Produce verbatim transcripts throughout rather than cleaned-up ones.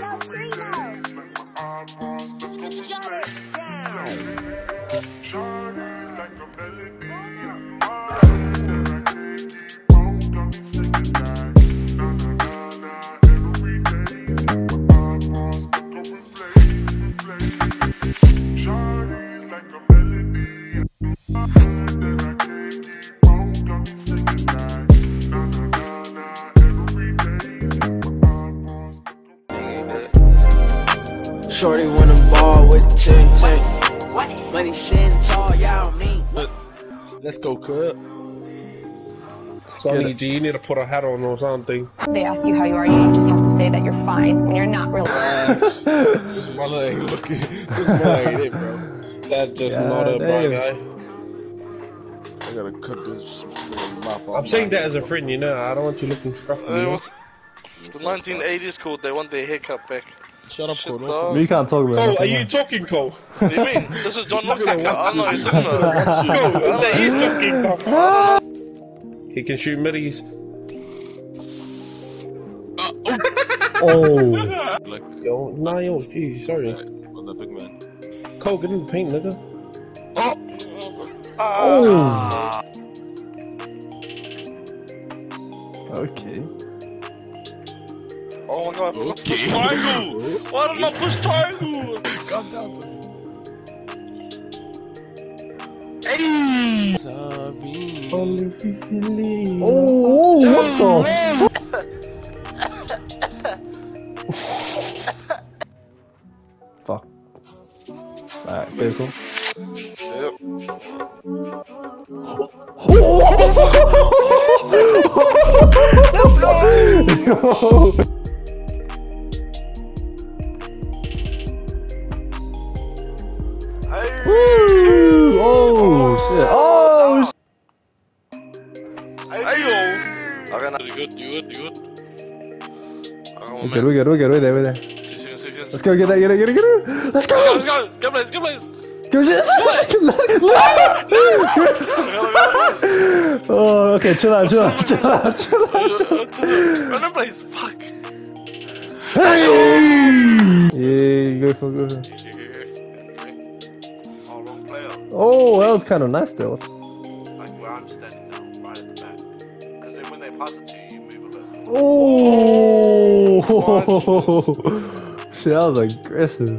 no freedom. Shut it down. Shut is like a melody. Shorty wanna ball with ten ten. Money sitting tall, y'all mean. Let's go, cub. Sonny G, you need to put a hat on or something. They ask you how you are, you just have to say that you're fine when you're not really. This mother ain't looking. This mother ain't it, bro. That's just God, not a my guy. I gotta cut this mop off. I'm saying that as a friend, you know. I don't want you looking scruffy. Uh, the nineteen eighties called, they want their haircut back. Shut up, Shut Cole. We can't talk about Cole, are you talking, Cole? What do you mean? This is John Locksacker. I don't know what you're talking about. Cole, are you talking about? He can shoot middies. Uh, oh! oh. Like, yo, nah, yo, geez, sorry. Like, on the big man. Cole, get in the paint, nigga. Oh! Oh! oh. Okay. Oh no, I forgot okay. to push triangle! Why did I push triangle? Calm down to me. Hey! Oh, oh, what the fuck? Fuck. Alright, very cool. Yep. Oh! Let's go! Yo! Get away, get away, get away there, there. Let's go, get that, get it, get it, get it. Let's go! Let's go, go place, go place! Go shit! Oh, okay, chill out, chill out, chill out, chill out, chill out. Run the place, fuck! Hey! Yeah, go for go for Oh, wrong player. Oh, that was kind of nice though. Like where I'm standing now, right at the back. Because then when they pass it to you, you move a little. Oh! Oh, shit, that was aggressive.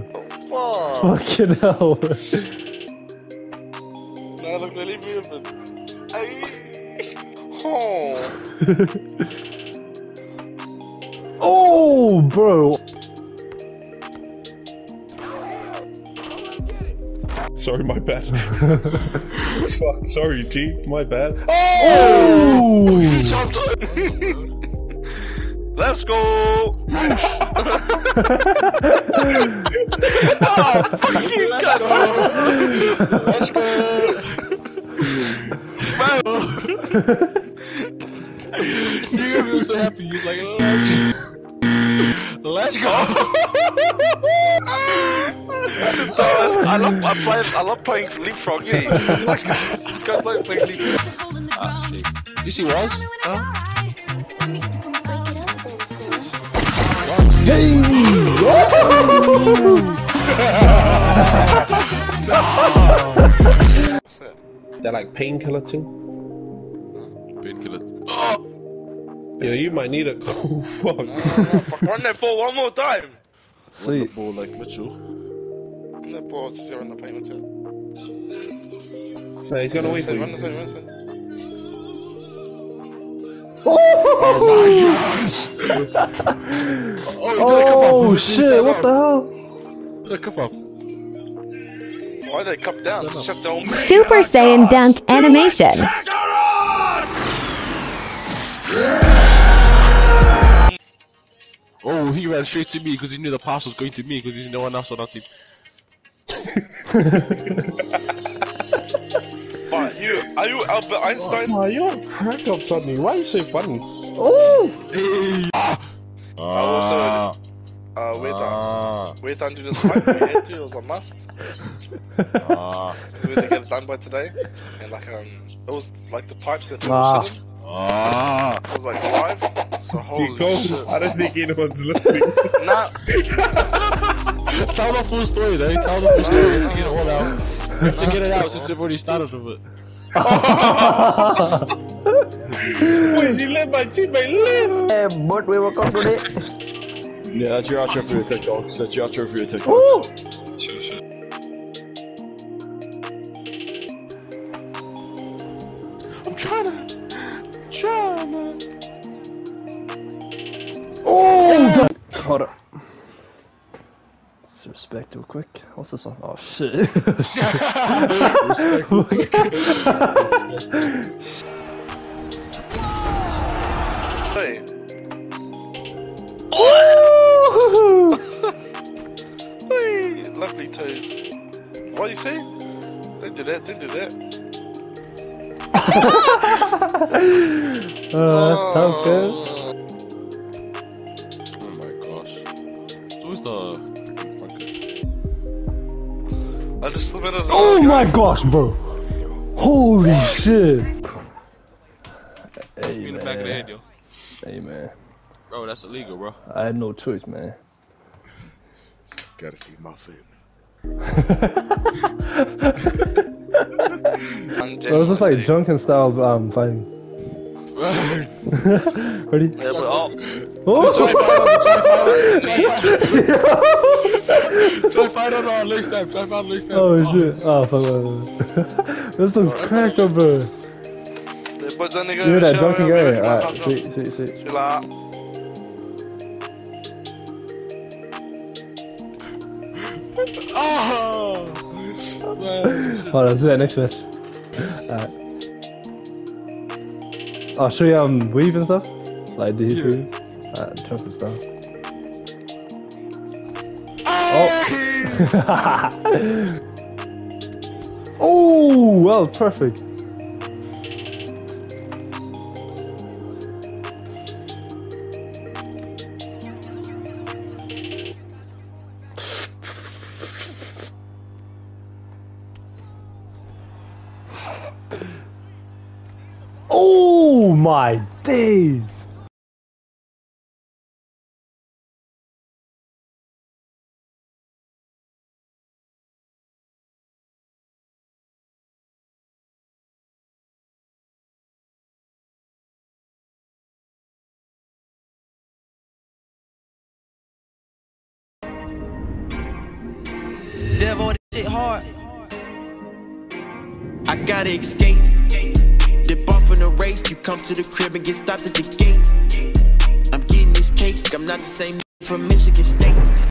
Oh, fuck. Fucking hell. Nah, look, they leave me open. Hey. Oh. Oh, bro. Sorry, my bad. Fuck, sorry, T. My bad. Oh! He jumped on. Let's go! Oh, fuck you, let's God. Go! Let's go! You were so happy, you was like, oh, let's go! I love, I, play, I love playing leapfrog, yeah. I can't play playing leapfrog. Ah, you see walls? Huh? Hey! Oh. They're like painkiller too. Painkiller. Oh. Yeah, you might need a cool fuck. No, no, fuck. Run that ball one more time. Run the ball like Mitchell. Run that ball to zero in the paint. No, he's gonna wait for you. Oh, oh my gosh! Oh, oh shit, what the hell? The cup up. Why did they cup down? Super Saiyan Dunk Animation. Oh, he ran straight to me because he knew the pass was going to me because there's no one else on our team. You, are you Albert Einstein? Oh, you're a crack up suddenly. Why are you so funny? Oh! Hey. Ah. I also, uh, wait ah. on, wait until this fight. I had to, it was a must. Ah. We had to get it done by today, and like um, it was like the pipes that. Ah. Ah. I was like five? So holy shit. I don't think anyone's listening. Nah. Tell the full story though, tell the full story. To get it all out. To get it out since you've already started with it. Wait, you let my teammate live! Hey, but we will come today. Yeah, that's your outro for your TikToks. That's your outro for your TikToks. Sure, sure. I'm trying to... Trying to... Oh! Yeah. Hold up. Respect real quick. What's this one? Oh shit. Respect real quick. Hey. Hey, lovely toes. What do you say? Don't do that, don't do that. uh, oh, that's tough, guys. Oh my gosh. Who's the... I just oh my guy. Gosh, bro! Holy what? Shit! Hey man. In the back of the head, yo. Hey man. Bro, that's illegal, bro. I had no choice, man. Gotta see my family. It was just like drunken style um, fighting. Ready? Yeah, but all... Oh! Try try find out our next time, try find next time. Oh, oh shit, oh fuck, man. This looks cracked up, bro. You hear that donkey guy? Alright, sweet, sweet, sweet. Chill out. Oh! Hold on, let's do that next match. Alright. I'll show you um, weave and stuff. Like, do you see? Alright, chunk and stuff. Oh, well, perfect. Oh, my days. Devil, this shit hard. I gotta escape. Dip off in a race. You come to the crib and get stopped at the gate. I'm getting this cake. I'm not the same from Michigan State.